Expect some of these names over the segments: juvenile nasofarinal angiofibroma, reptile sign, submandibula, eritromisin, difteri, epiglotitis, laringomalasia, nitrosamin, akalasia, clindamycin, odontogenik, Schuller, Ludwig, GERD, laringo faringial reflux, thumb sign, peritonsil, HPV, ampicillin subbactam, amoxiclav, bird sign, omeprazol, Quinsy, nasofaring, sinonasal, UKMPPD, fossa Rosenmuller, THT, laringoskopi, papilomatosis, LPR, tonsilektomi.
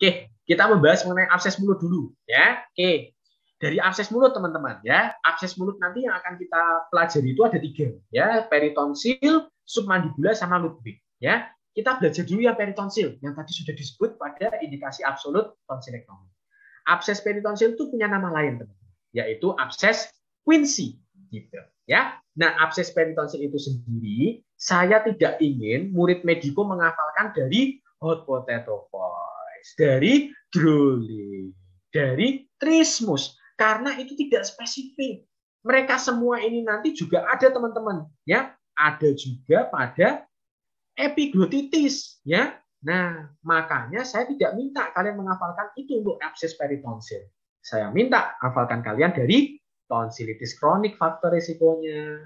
Oke, kita membahas mengenai abses mulut dulu ya. Oke, dari abses mulut teman-teman ya, abses mulut nanti yang akan kita pelajari itu ada 3 ya, peritonsil, submandibula sama Ludwig ya. Kita belajar dulu ya peritonsil yang tadi sudah disebut pada indikasi absolut tonsilektomi. Abses peritonsil itu punya nama lain teman-teman, yaitu abses Quinsy gitu ya. Nah, abses peritonsil itu sendiri saya tidak ingin murid medico menghafalkan dari hot potato voice, dari drooling, dari trismus, karena itu tidak spesifik. Mereka semua ini nanti juga ada teman-teman ya, ada juga pada epiglotitis ya. Nah, makanya saya tidak minta kalian menghafalkan itu untuk abses peritonsil. Saya minta hafalkan kalian dari tonsilitis kronik, faktor risikonya,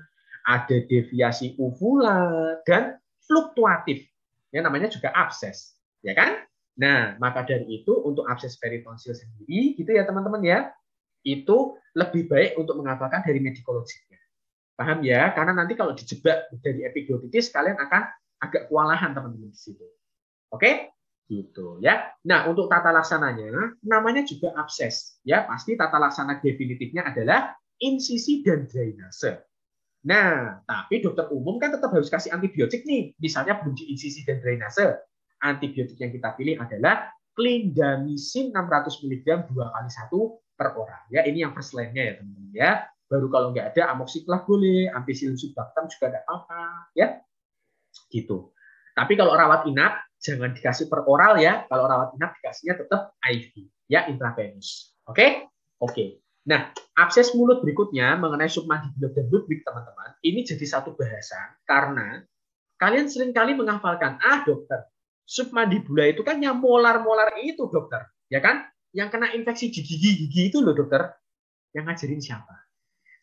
ada deviasi uvula dan fluktuatif. Ya, namanya juga abses, ya kan? Nah, maka dari itu untuk abses peritonsil sendiri gitu ya teman-teman ya. Itu lebih baik untuk menghafalkan dari medikologiknya. Paham ya? Karena nanti kalau dijebak dari epiglotitis kalian akan agak kewalahan teman-teman di situ. Oke? Gitu ya. Nah, untuk tata laksananya namanya juga abses ya. Pasti tata laksana definitifnya adalah insisi dan drainase. Nah, tapi dokter umum kan tetap harus kasih antibiotik nih. Misalnya bunci insisi dan drainase. Antibiotik yang kita pilih adalah clindamycin 600 mg 2x1 per orang. Ya, ini yang first line-nya ya teman-teman ya. Baru kalau nggak ada amoxiclav boleh, ampicillin subbactam juga nggak apa-apa ya. Gitu. Tapi kalau rawat inap jangan dikasih per oral ya. Kalau rawat inap dikasihnya tetap IV ya, intravenous. Oke? Oke. Nah, abses mulut berikutnya mengenai submandibula dan Ludwig teman-teman, ini jadi satu bahasan karena kalian seringkali menghafalkan, ah dokter, submandibula itu kan yang molar-molar itu dokter, ya kan? Yang kena infeksi gigi-gigi itu loh dokter, yang ngajarin siapa?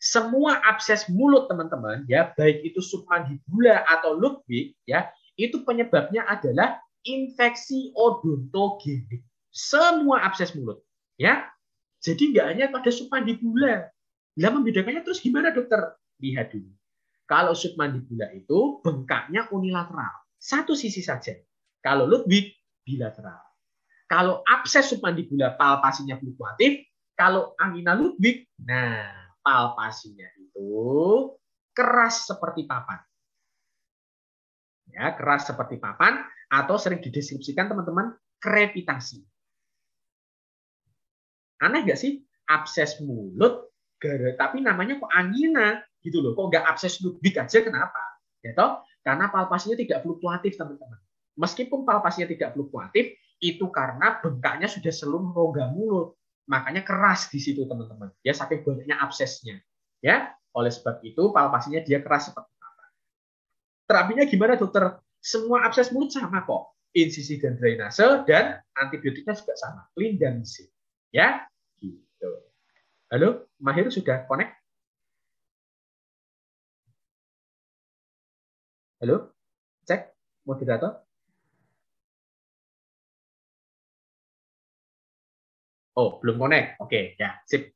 Semua abses mulut teman-teman ya, baik itu submandibula atau Ludwig ya, itu penyebabnya adalah infeksi odontogenik. Semua abses mulut ya. Jadi nggak hanya pada submandibula. Lah membedakannya terus gimana dokter? Lihat dulu. Kalau submandibula itu bengkaknya unilateral, satu sisi saja. Kalau Ludwig bilateral. Kalau abses submandibula palpasinya fluktuatif, kalau angina Ludwig, nah palpasinya itu keras seperti papan. Ya, keras seperti papan atau sering dideskripsikan teman-teman krepitasi. Aneh nggak sih abses mulut tapi namanya kok angina gitu loh, kok nggak abses Ludwig aja, kenapa ya toh? Karena palpasinya tidak fluktuatif teman-teman. Meskipun palpasinya tidak fluktuatif itu karena bengkaknya sudah seluruh rongga mulut, makanya keras di situ teman-teman ya, saking banyaknya absesnya ya. Oleh sebab itu palpasinya dia keras seperti apa. Terapinya gimana dokter? Semua abses mulut sama kok, insisi dan drainase, dan antibiotiknya juga sama, clindamycin ya. Gitu. Halo, Mahir sudah connect? Halo, cek moderator. Oh, belum connect. Oke, ya, sip.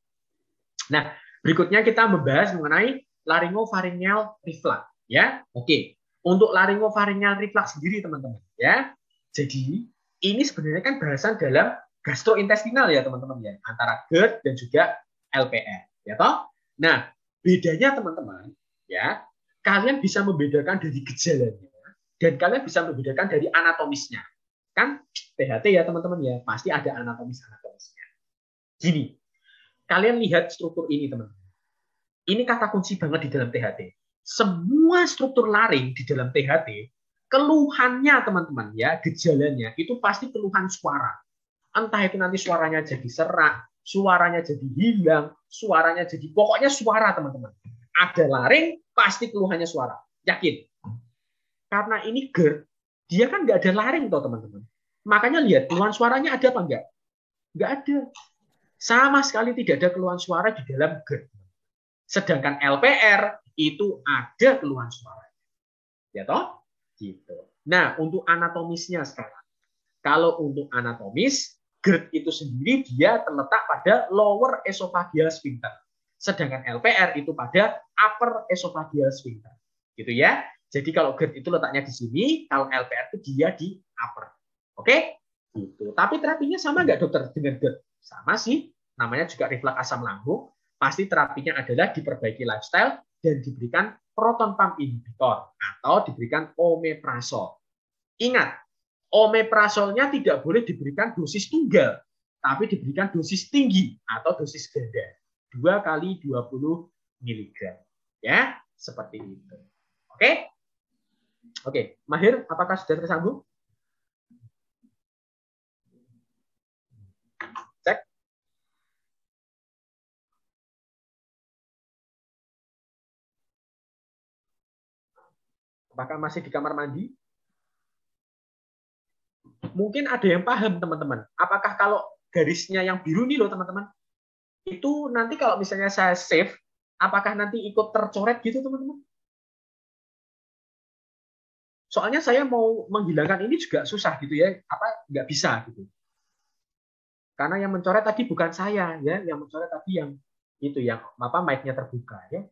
Nah, berikutnya kita membahas mengenai laringo faringial reflux. Ya, oke. Untuk laringo faringial reflux sendiri, teman-teman. Ya, jadi ini sebenarnya kan bahasan dalam gastrointestinal ya teman-teman ya, antara GERD dan juga LPR ya toh. Nah, bedanya teman-teman ya, kalian bisa membedakan dari gejalanya dan kalian bisa membedakan dari anatomisnya. Kan THT ya teman-teman ya, pasti ada anatomis-anatomisnya. Gini, kalian lihat struktur ini teman-teman. Ini kata kunci banget di dalam THT. Semua struktur laring di dalam THT, keluhannya teman-teman ya, gejalanya itu pasti keluhan suara. Entah itu nanti suaranya jadi serak, suaranya jadi hilang, suaranya jadi... Pokoknya suara, teman-teman. Ada laring, pasti keluhannya suara. Yakin? Karena ini GERD, dia kan nggak ada laring, toh teman-teman. Makanya lihat, keluhan suaranya ada apa nggak? Nggak ada. Sama sekali tidak ada keluhan suara di dalam GERD. Sedangkan LPR, itu ada keluhan suara. Ya, toh? Gitu. Nah, untuk anatomisnya sekarang. Kalau untuk anatomis, GERD itu sendiri dia terletak pada lower esophageal sphincter, sedangkan LPR itu pada upper esophageal sphincter, gitu ya. Jadi kalau GERD itu letaknya di sini, kalau LPR itu dia di upper. Oke? Gitu. Tapi terapinya sama nggak dokter dengan GERD? Sama sih, namanya juga refleks asam lambung. Pasti terapinya adalah diperbaiki lifestyle dan diberikan proton pump inhibitor atau diberikan omeprazol. Ingat, omeprazolnya tidak boleh diberikan dosis tunggal, tapi diberikan dosis tinggi atau dosis ganda 2 × 20 mg. Ya, seperti itu. Oke? Oke, Mahir, apakah sudah tersambung? Apakah masih di kamar mandi? Mungkin ada yang paham, teman-teman. Apakah kalau garisnya yang biru nih loh, teman-teman? Itu nanti kalau misalnya saya save, apakah nanti ikut tercoret gitu, teman-teman? Soalnya saya mau menghilangkan ini juga susah gitu ya. Nggak bisa gitu. Karena yang mencoret tadi bukan saya ya. Yang mencoret tadi yang itu, yang mic-nya terbuka ya.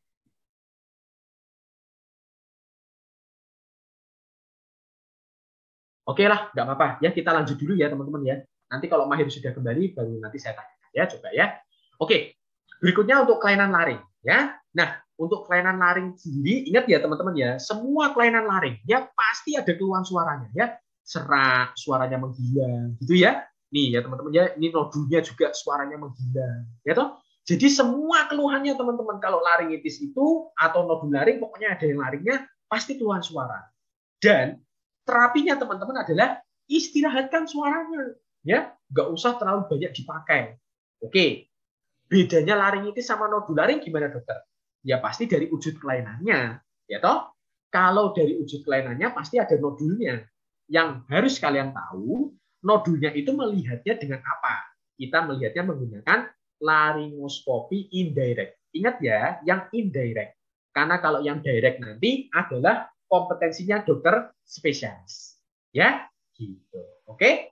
Oke lah, nggak apa-apa. Ya, kita lanjut dulu ya, teman-teman ya. Nanti kalau Mahir sudah kembali, baru nanti saya tanyakan ya, coba ya. Oke, berikutnya untuk kelainan laring ya. Nah, untuk kelainan laring sendiri, ingat ya teman-teman ya, semua kelainan laring ya pasti ada keluhan suaranya ya. Serak, suaranya menghilang, gitu ya. Nih ya teman-teman ya, ini nodulnya juga suaranya menghilang, ya toh. Jadi semua keluhannya teman-teman kalau laringitis itu atau nodul laring, pokoknya ada yang laringnya pasti keluhan suara. Dan terapinya teman-teman adalah istirahatkan suaranya, ya nggak usah terlalu banyak dipakai. Oke, bedanya laringitis sama nodularing gimana dokter? Ya pasti dari wujud kelainannya, ya toh. Kalau dari wujud kelainannya pasti ada nodulnya. Yang harus kalian tahu, nodulnya itu melihatnya dengan apa? Kita melihatnya menggunakan laringoskopi indirect. Ingat ya, yang indirect. Karena kalau yang direct nanti adalah kompetensinya dokter spesialis. Ya, gitu. Oke.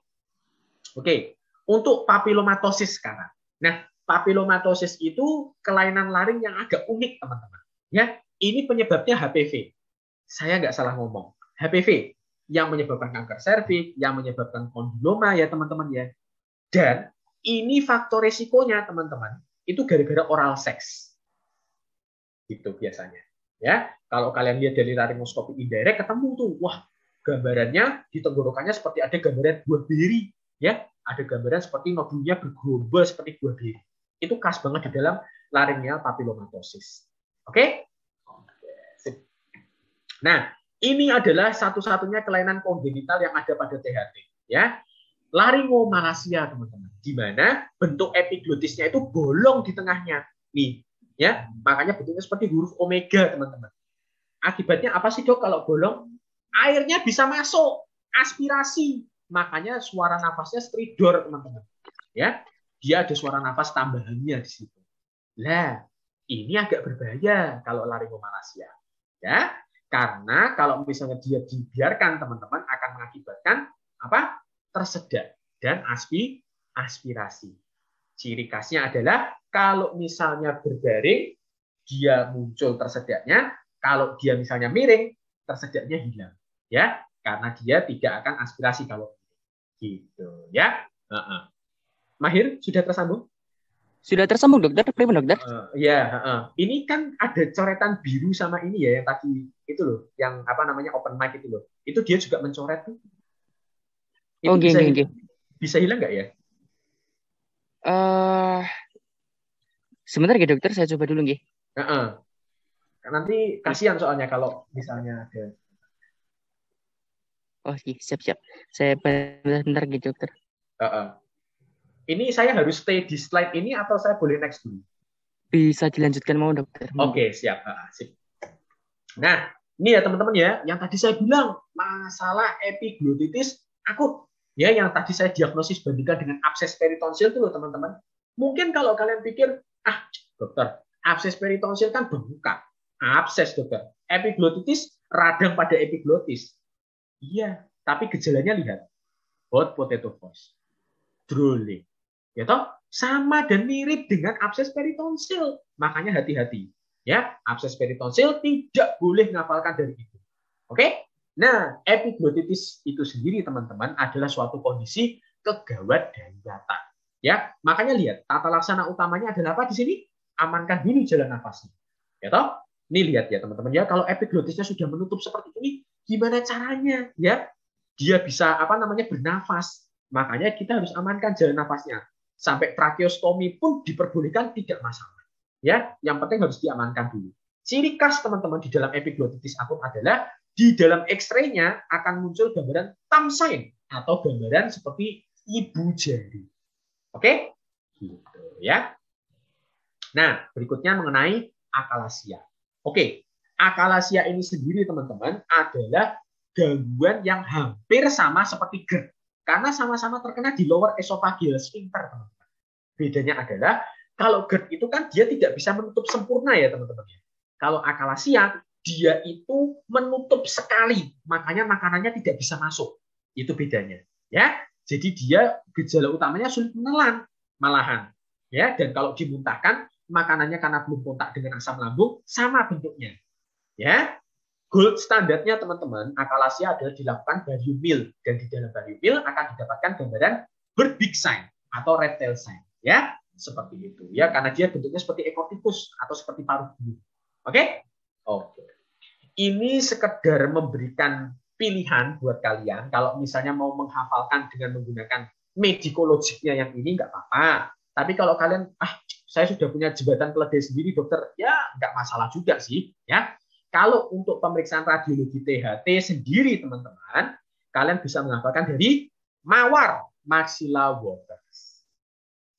Oke, untuk papilomatosis sekarang. Nah, papilomatosis itu kelainan laring yang agak unik, teman-teman. Ya, ini penyebabnya HPV. Saya nggak salah ngomong. HPV yang menyebabkan kanker serviks, yang menyebabkan kondiloma ya, teman-teman ya. Dan ini faktor resikonya, teman-teman, itu gara-gara oral seks. Gitu biasanya. Ya, kalau kalian lihat dari laringoskopi indirect ketemu tuh, wah gambarannya di tenggorokannya seperti ada gambaran buah beri, ya, ada gambaran seperti nodulnya bergerombol seperti buah beri. Itu khas banget di dalam laringeal papillomatosis. Oke? Sip. Nah, ini adalah satu-satunya kelainan kongenital yang ada pada THT, ya. Laringomalasia, teman-teman. Di mana bentuk epiglotisnya itu bolong di tengahnya. Nih. Ya, makanya bentuknya seperti huruf omega, teman-teman. Akibatnya apa sih, Dok, kalau bolong? Airnya bisa masuk, aspirasi. Makanya suara nafasnya stridor, teman-teman. Ya, dia ada suara nafas tambahannya di situ. Nah, ini agak berbahaya kalau laringomalasia. Ya, karena kalau misalnya dia dibiarkan, teman-teman, akan mengakibatkan apa? Tersedak dan aspirasi. Ciri khasnya adalah kalau misalnya berbaring, dia muncul tersedaknya. Kalau dia misalnya miring, tersedaknya hilang, ya, karena dia tidak akan aspirasi kalau gitu, ya. Mahir sudah tersambung? Sudah tersambung dokter, prima dokter. Ini kan ada coretan biru sama ini ya yang tadi itu loh, yang apa namanya open mic itu loh. Itu dia juga mencoret tuh. Oh, bisa hilang nggak ya? Sebentar ya dokter, saya coba dulu nggih. Nanti kasihan soalnya kalau misalnya ada. Oh siap-siap. Saya bentar gitu dokter. Ini saya harus stay di slide ini atau saya boleh next dulu? Bisa dilanjutkan mau dokter. Oke, siap. Sip. Nah, ini ya teman-teman ya, yang tadi saya bilang masalah epiglotitis akut. Ya, yang tadi saya diagnosis bandingkan dengan abses peritonsil itu loh teman-teman. Mungkin kalau kalian pikir, ah dokter, abses peritonsil kan berbuka. Abses dokter. Epiglotitis radang pada epiglotis. Iya, tapi gejalanya lihat. Hot potato voice. Drooling. Ya toh? Sama dan mirip dengan abses peritonsil. Makanya hati-hati. Ya, abses peritonsil tidak boleh ngapalkan dari itu. Oke? Nah, epiglotitis itu sendiri teman-teman adalah suatu kondisi kegawat daruratan. Ya, makanya lihat tata laksana utamanya adalah apa di sini? Amankan dulu jalan nafasnya. Ya toh? Ini lihat ya teman-teman ya, kalau epiglotisnya sudah menutup seperti ini, gimana caranya ya? Dia bisa apa namanya bernafas. Makanya kita harus amankan jalan nafasnya. Sampai tracheostomi pun diperbolehkan, tidak masalah. Ya, yang penting harus diamankan dulu. Ciri khas teman-teman di dalam epiglotitis akut adalah di dalam X-ray-nya akan muncul gambaran thumb sign atau gambaran seperti ibu jari. Oke, gitu ya. Nah, berikutnya mengenai akalasia. Oke, akalasia ini sendiri teman-teman adalah gangguan yang hampir sama seperti GERD karena sama-sama terkena di lower esophageal sphincter, teman-teman. Bedanya adalah kalau GERD itu kan dia tidak bisa menutup sempurna ya, teman-teman. Kalau akalasia dia itu menutup sekali, makanya makanannya tidak bisa masuk. Itu bedanya, ya. Jadi dia gejala utamanya sulit menelan malahan, ya. Dan kalau dimuntahkan makanannya karena belum kontak dengan asam lambung sama bentuknya, ya. Gold standarnya teman-teman akalasia adalah dilakukan barium meal dan di dalam barium meal akan didapatkan gambaran bird sign atau reptile sign, ya. Seperti itu, ya. Karena dia bentuknya seperti ekor tikus atau seperti paruh burung. Oke, oke. Ini sekedar memberikan pilihan buat kalian, kalau misalnya mau menghafalkan dengan menggunakan medikologiknya yang ini nggak apa-apa. Tapi kalau kalian, saya sudah punya jembatan keledai sendiri dokter, ya nggak masalah juga sih. Ya, kalau untuk pemeriksaan radiologi THT sendiri teman-teman, kalian bisa menghafalkan dari mawar maxilla waters,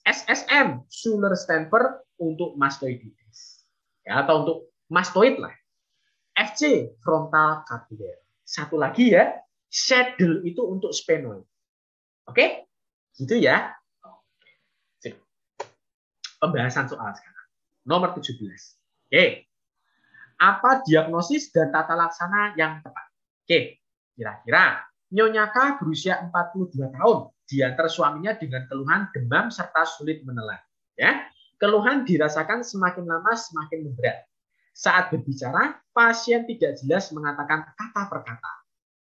SSM Schuller Stanford untuk mastoiditis, ya, atau untuk mastoid lah, FC frontal capillary. Satu lagi ya, saddle itu untuk sphenoid. Oke? Gitu ya. Oke. Pembahasan soal sekarang. Nomor 17. Oke. Apa diagnosis dan tata laksana yang tepat? Oke. Kira-kira Nyonya K berusia 42 tahun. Diantar suaminya dengan keluhan demam serta sulit menelan. Ya. Keluhan dirasakan semakin lama semakin memberat. Saat berbicara, pasien tidak jelas mengatakan kata per kata.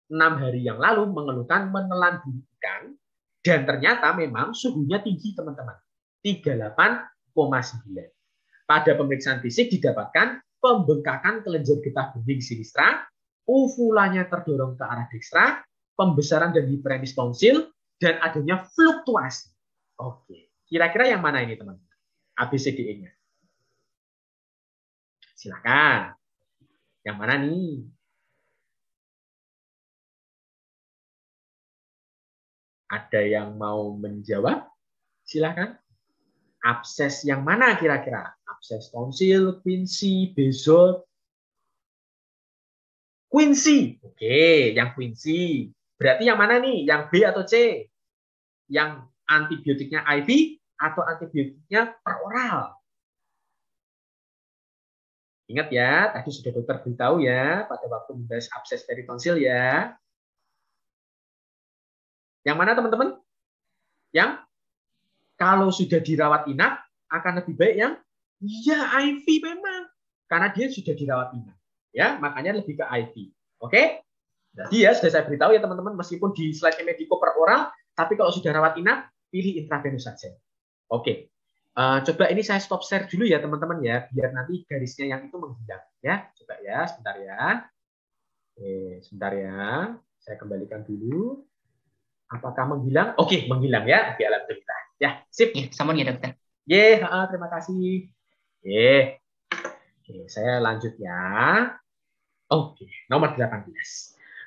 6 hari yang lalu mengeluhkan menelan bulu ikan, dan ternyata memang suhunya tinggi teman-teman, 38,9. Pada pemeriksaan fisik didapatkan pembengkakan kelenjar getah bening sinistra, uvulanya terdorong ke arah dextra, pembesaran dan hiperemis tonsil, dan adanya fluktuasi. Oke, kira-kira yang mana ini teman-teman? ABCDE-nya. Silakan. Yang mana nih? Ada yang mau menjawab? Silakan. Abses yang mana kira-kira? Abses tonsil, Quinsy, bezol, Quinsy. Oke, yang Quinsy. Berarti yang mana nih? Yang B atau C? Yang antibiotiknya IV atau antibiotiknya peroral? Ingat ya, tadi sudah dokter beritahu ya, pada waktu membahas abses peritonsil ya. Yang mana teman-teman? Yang kalau sudah dirawat inap, akan lebih baik yang ya IV memang. Karena dia sudah dirawat inap. Ya, makanya lebih ke IV. Oke? Jadi ya, sudah saya beritahu ya teman-teman, meskipun di slide mediko per oral, tapi kalau sudah rawat inap, pilih intravenous saja. Oke. Coba ini saya stop share dulu ya teman-teman ya, biar nanti garisnya yang itu menghilang ya. Coba ya, sebentar ya. Oke, sebentar ya. Saya kembalikan dulu. Apakah menghilang? Oke, menghilang ya. Oke, alhamdulillah. Ya, sip. Ya, sampun ya dokter. Ye, terima kasih. Ye. Oke, saya lanjut ya. Oke, nomor 18.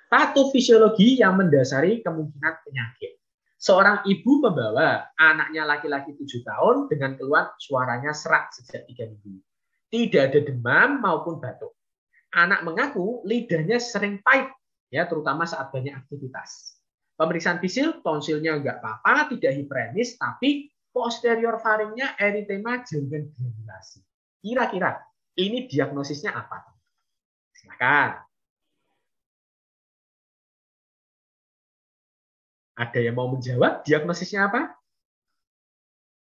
Patofisiologi yang mendasari kemungkinan penyakit. Seorang ibu membawa anaknya laki-laki 7 tahun dengan keluhan suaranya serak sejak 3 minggu. Tidak ada demam maupun batuk. Anak mengaku lidahnya sering pahit, ya terutama saat banyak aktivitas. Pemeriksaan fisik tonsilnya nggak apa-apa, tidak hiperemis, tapi posterior faringnya eritema jaringan granulasi. Kira-kira ini diagnosisnya apa? Silakan. Ada yang mau menjawab diagnosisnya apa?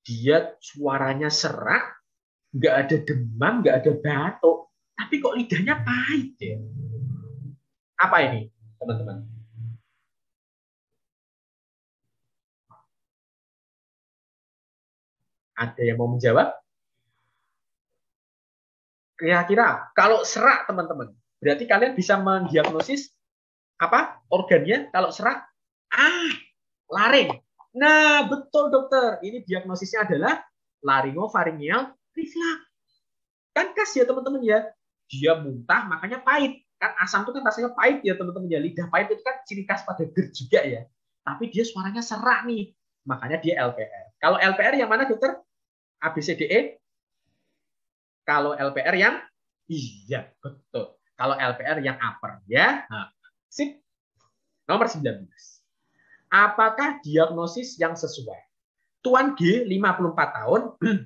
Dia suaranya serak, nggak ada demam, nggak ada batuk, tapi kok lidahnya pahit ya? Apa ini, teman-teman? Ada yang mau menjawab? Kira-kira kalau serak, teman-teman, berarti kalian bisa mendiagnosis apa organnya kalau serak? Laring. Nah, betul dokter. Ini diagnosisnya adalah laringo faringial reflux. Kan khas ya teman-teman ya. Dia muntah makanya pahit. Kan asam itu kan rasanya pahit ya teman-teman ya. Lidah pahit itu kan ciri khas pada GERD juga ya. Tapi dia suaranya serak nih. Makanya dia LPR. Kalau LPR yang mana dokter? ABCDE. Kalau LPR yang iya, betul. Kalau LPR yang upper ya. Nah, sip. Nomor 19. Apakah diagnosis yang sesuai? Tuan G, 54 tahun,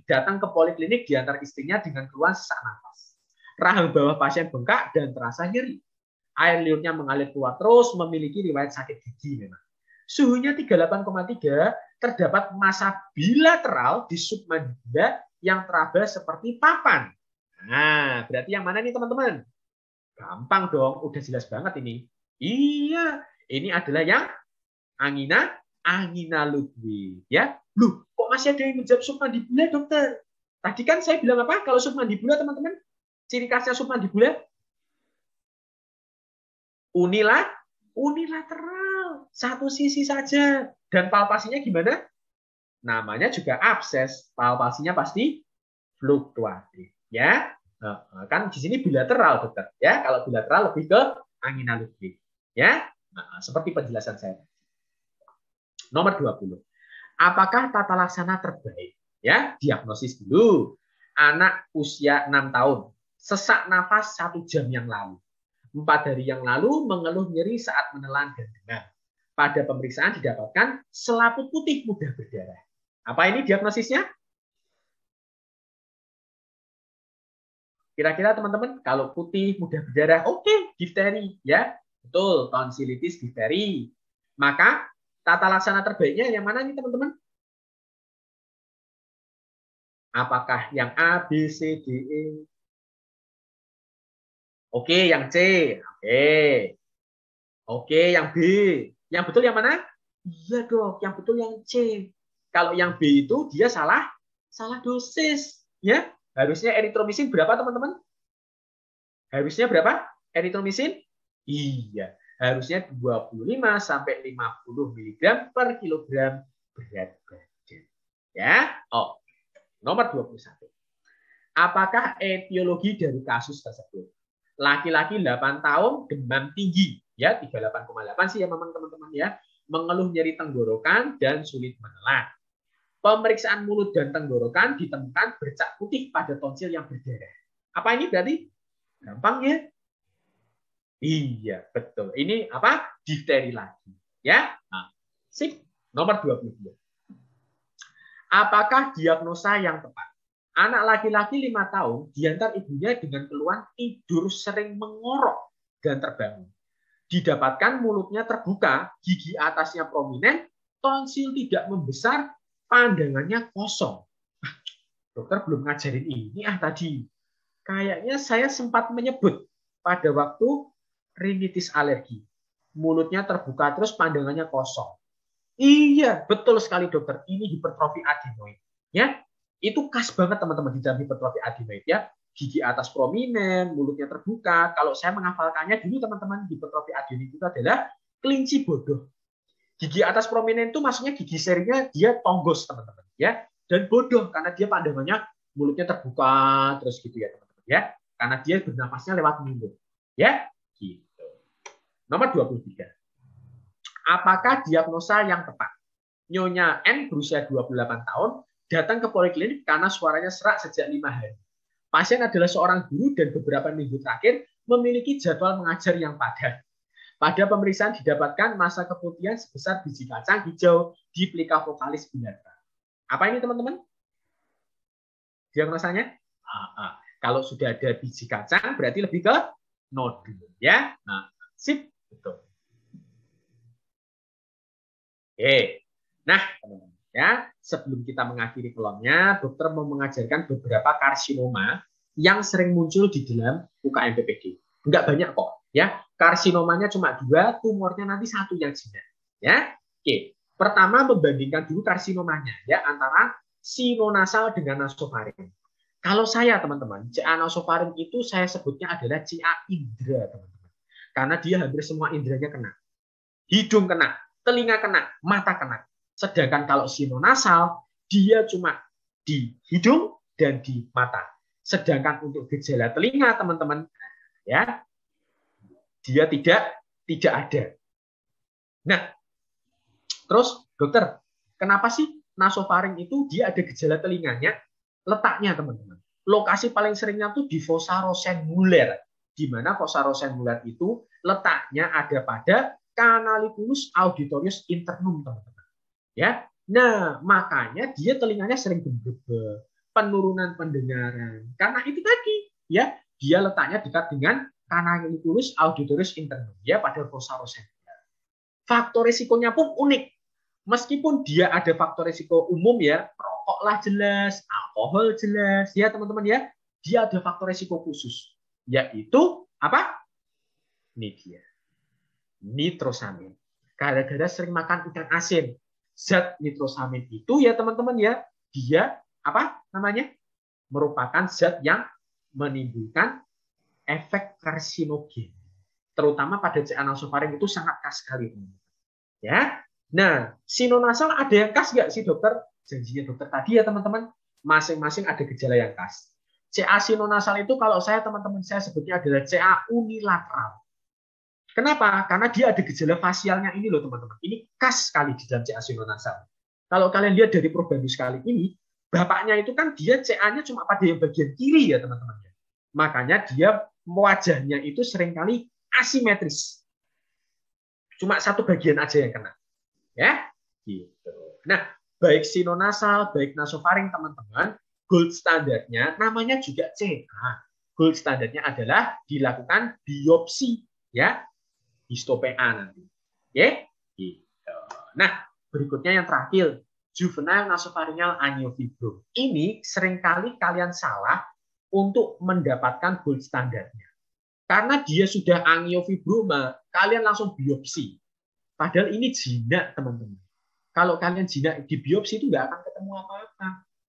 datang ke poliklinik diantar istrinya dengan keluhan sesak nafas. Rahang bawah pasien bengkak dan terasa nyeri. Air liurnya mengalir keluar terus, memiliki riwayat sakit gigi memang. Suhunya 38,3, terdapat massa bilateral di submandibula yang teraba seperti papan. Nah, berarti yang mana nih teman-teman? Gampang dong, udah jelas banget ini. Iya, ini adalah yang angina Ludwig ya. Loh, kok masih ada yang menjawab submandibula, dokter? Tadi kan saya bilang apa? Kalau submandibula, teman-teman, ciri khasnya submandibula unilateral, satu sisi saja. Dan palpasinya gimana? Namanya juga abses, palpasinya pasti fluktuatif ya. Kan di sini bilateral, dokter ya. Kalau bilateral lebih ke angina Ludwig. Ya, nah, seperti penjelasan saya. Nomor 20. Apakah tata laksana terbaik? Ya, diagnosis dulu. Anak usia 6 tahun, sesak nafas 1 jam yang lalu. 4 hari yang lalu mengeluh nyeri saat menelan dan dengar. Pada pemeriksaan didapatkan selaput putih mudah berdarah. Apa ini diagnosisnya? Kira-kira teman-teman, kalau putih mudah berdarah, oke, difteri ya. Betul, tonsilitis difteri. Maka tata laksana terbaiknya yang mana nih teman-teman? Apakah yang A, B, C, D, E? Oke, yang C. Oke. Oke, yang B. Yang betul yang mana? Iya dong, yang betul yang C. Kalau yang B itu dia salah dosis, ya. Harusnya eritromisin berapa teman-teman? Harusnya berapa? Eritromisin? Iya, harusnya 25–50 mg per kilogram berat badan. Ya, oh. Nomor 21. Apakah etiologi dari kasus tersebut? Laki-laki 8 tahun demam tinggi, ya 38,8 sih ya memang teman-teman ya, mengeluh nyeri tenggorokan dan sulit menelan. Pemeriksaan mulut dan tenggorokan ditemukan bercak putih pada tonsil yang berdarah. Apa ini berarti? Gampang ya? Iya, betul. Ini apa? Difteri lagi. Ya? Nah, sip. Nomor 22. Apakah diagnosa yang tepat? Anak laki-laki 5 tahun diantar ibunya dengan keluhan tidur sering mengorok dan terbangun. Didapatkan mulutnya terbuka, gigi atasnya prominent, tonsil tidak membesar, pandangannya kosong. Dokter belum ngajarin ini tadi. Kayaknya saya sempat menyebut pada waktu rinitis alergi. Mulutnya terbuka terus pandangannya kosong. Iya, betul sekali dokter. Ini hipertrofi adenoid. Ya, itu khas banget teman-teman di dalam hipertrofi adenoid ya. Gigi atas prominent, mulutnya terbuka. Kalau saya menghafalkannya dulu teman-teman, hipertrofi adenoid itu adalah kelinci bodoh. Gigi atas prominent itu maksudnya gigi serinya dia tonggos teman-teman ya. Dan bodoh karena dia pandangannya mulutnya terbuka terus gitu ya teman-teman ya. Karena dia bernafasnya lewat mulut. Ya. Gitu. Nomor 23. Apakah diagnosa yang tepat? Nyonya N berusia 28 tahun datang ke poliklinik karena suaranya serak sejak 5 hari. Pasien adalah seorang guru dan beberapa minggu terakhir memiliki jadwal mengajar yang padat. Pada pemeriksaan didapatkan massa keputihan sebesar biji kacang hijau di plika vokalis bilateral. Apa ini teman-teman? Diagnosanya? Kalau sudah ada biji kacang berarti lebih ke nodul ya. Nah, sip, betul. Oke. Nah, teman-teman ya, sebelum kita mengakhiri kolomnya, dokter mau mengajarkan beberapa karsinoma yang sering muncul di dalam UKMPPD. Enggak banyak kok ya. Karsinomanya cuma 2, tumornya nanti 1 yang jinak ya. Oke. Pertama membandingkan dulu karsinomanya ya antara sinonasal dengan nasofaring. Kalau saya, teman-teman, CA nasofaring itu saya sebutnya adalah CA indera, teman-teman. Karena dia hampir semua inderanya kena. Hidung kena, telinga kena, mata kena. Sedangkan kalau sinonasal, dia cuma di hidung dan di mata. Sedangkan untuk gejala telinga, teman-teman, ya, dia tidak ada. Nah, terus dokter, kenapa sih nasofaring itu dia ada gejala telinganya? Letaknya, teman-teman. Lokasi paling seringnya tuh di fossa Rosenmuller. Di mana fossa Rosenmuller itu letaknya ada pada canaliculus auditorius internum, teman-teman. Ya. Nah, makanya dia telinganya sering gembel-gembel, penurunan pendengaran. Karena itu tadi, ya, dia letaknya dekat dengan canaliculus auditorius internum, ya, pada fossa Rosenmuller. Faktor risikonya pun unik. Meskipun dia ada faktor risiko umum, ya, rokoklah jelas, alkohol jelas, ya teman-teman ya, dia ada faktor risiko khusus, yaitu apa? Ini dia, nitrosamin. Gara-gara sering makan ikan asin, zat nitrosamin itu ya teman-teman ya, dia apa namanya? Merupakan zat yang menimbulkan efek karsinogen, terutama pada CA nasofaring itu sangat khas sekali, ya. Nah, sinonasal ada yang khas nggak sih dokter? Janjinya dokter tadi ya teman-teman, masing-masing ada gejala yang khas. CA sinonasal itu kalau saya teman-teman, saya sebutnya adalah CA unilateral. Kenapa? Karena dia ada gejala fasialnya ini loh teman-teman. Ini khas sekali di dalam CA sinonasal. Kalau kalian lihat dari probandus kali ini, bapaknya itu kan dia CA-nya cuma pada yang bagian kiri ya teman-teman. Makanya dia wajahnya itu seringkali asimetris. Cuma satu bagian aja yang kena. Ya, gitu. Nah, baik sinonasal, baik nasofaring teman-teman, gold standarnya namanya juga CA. Gold standarnya adalah dilakukan biopsi, ya, histopa nanti. Oke, gitu. Nah, berikutnya yang terakhir, juvenile nasofarinal angiofibroma. Ini seringkali kalian salah untuk mendapatkan gold standarnya. Karena dia sudah angiofibroma, kalian langsung biopsi. Padahal ini jinak, teman-teman. Kalau kalian jinak di biopsi itu nggak akan ketemu apa-apa.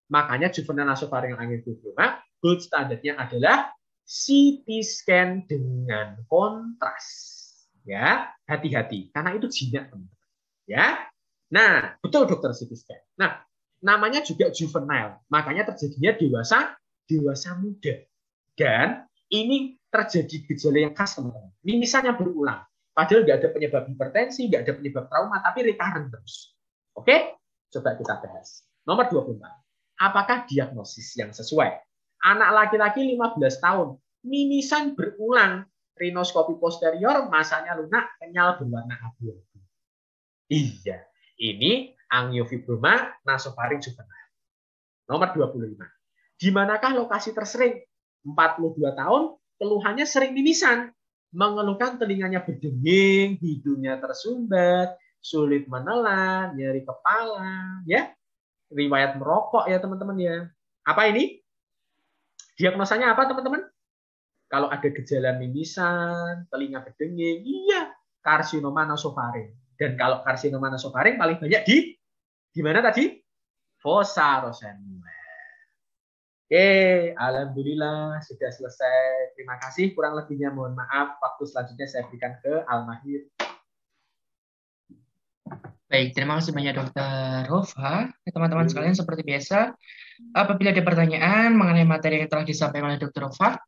Makanya juvenile nasofaringal angiofibroma, gold standarnya adalah CT scan dengan kontras. Ya, hati-hati karena itu jinak, teman-teman. Ya. Nah, betul dokter CT scan. Nah, namanya juga juvenile, makanya terjadinya dewasa muda. Dan ini terjadi gejala yang khas, teman-teman. Mimisannya berulang. Padahal nggak ada penyebab hipertensi, nggak ada penyebab trauma, tapi recurrent terus. Oke, coba kita bahas. Nomor 24. Apakah diagnosis yang sesuai? Anak laki-laki 15 tahun, mimisan berulang, rinoskopi posterior, masanya lunak, kenyal berwarna abu-abu. Iya, ini angiofibroma nasofaring juvenile. Nomor 25. Di manakah lokasi tersering? 42 tahun, keluhannya sering mimisan. Mengeluhkan telinganya berdenging, hidungnya tersumbat, sulit menelan, nyeri kepala, ya, riwayat merokok ya teman-teman ya. Apa ini? Diagnosanya apa teman-teman? Kalau ada gejala mimisan, telinga berdenging, iya, karsinoma nasofaring. Dan kalau karsinoma nasofaring paling banyak di mana tadi? Fossa Rosenmuller. Oke, alhamdulillah sudah selesai. Terima kasih. Kurang lebihnya mohon maaf. Waktu selanjutnya saya berikan ke Al-Mahir. Baik, terima kasih banyak Dokter Rova. Teman-teman sekalian, seperti biasa, apabila ada pertanyaan mengenai materi yang telah disampaikan oleh Dokter Rova,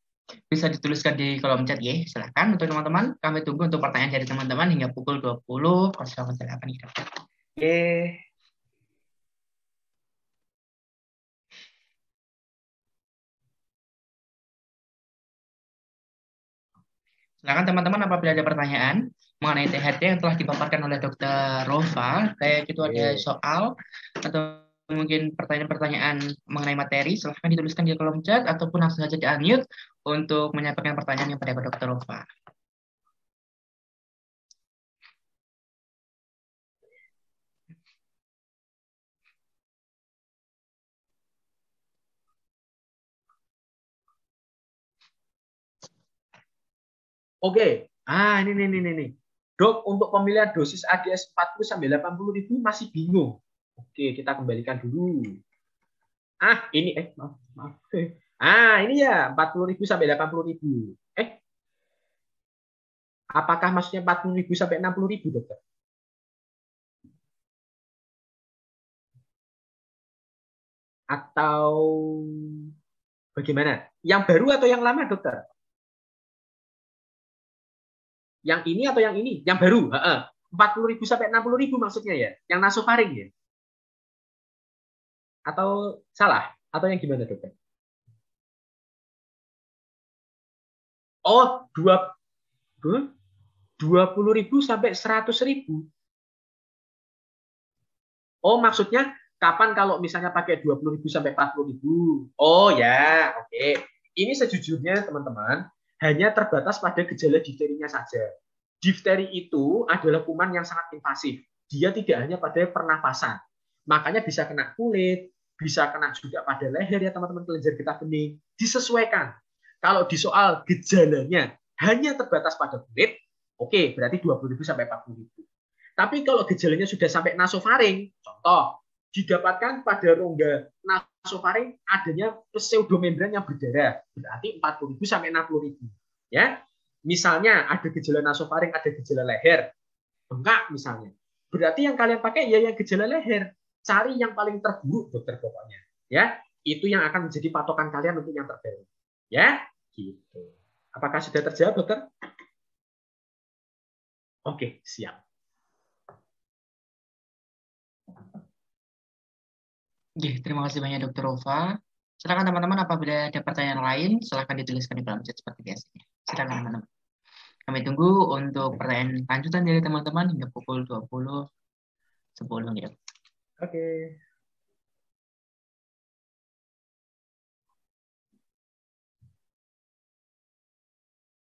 bisa dituliskan di kolom chat ya. Silakan untuk teman-teman. Kami tunggu untuk pertanyaan dari teman-teman hingga pukul 20.08. Oke. Silakan teman-teman apabila ada pertanyaan mengenai THT yang telah dipaparkan oleh Dr. Rova, kayak itu ada soal atau mungkin pertanyaan-pertanyaan mengenai materi, silahkan dituliskan di kolom chat ataupun langsung saja di unmute untuk menyampaikan pertanyaan yang pada Dr. Rova. Oke, ini. Dok, untuk pemilihan dosis ADS 40-80.000 masih bingung. Oke, kita kembalikan dulu. ini maaf. Ini ya 40.000 sampai 80.000. Apakah maksudnya 40.000 sampai 60.000, dokter? Atau bagaimana? Yang baru atau yang lama, dokter? Yang ini atau yang ini? Yang baru. 40.000 sampai 60.000 maksudnya ya? Yang nasofaring ya? Atau salah? Atau yang gimana, dokter? Oh, 20.000 sampai 100.000. Oh, maksudnya kapan kalau misalnya pakai 20.000 sampai 40.000? Oh ya, oke. Ini sejujurnya teman-teman hanya terbatas pada gejala difterinya saja. Difteri itu adalah kuman yang sangat invasif. Dia tidak hanya pada pernapasan. Makanya bisa kena kulit, bisa kena juga pada leher ya teman-teman, kelenjar getah bening. Disesuaikan. Kalau di soal gejalanya hanya terbatas pada kulit, oke, berarti 20.000 sampai 40.000. Tapi kalau gejalanya sudah sampai nasofaring, contoh, didapatkan pada rongga nasofaring adanya pseudomembran yang berdarah, berarti 40.000 sampai 60.000. Ya, misalnya ada gejala nasofaring, ada gejala leher, bengkak misalnya. Berarti yang kalian pakai ya yang gejala leher. Cari yang paling terburuk, dokter, pokoknya. Ya, itu yang akan menjadi patokan kalian untuk yang terbaik. Ya, gitu. Apakah sudah terjawab, dokter? Oke, siap. Ya, terima kasih banyak, Dokter Rova. Silakan teman-teman, apabila ada pertanyaan lain, silakan dituliskan di kolom chat seperti biasanya. Silakan teman-teman. Kami tunggu untuk pertanyaan lanjutan dari teman-teman hingga pukul 20.10. Oke.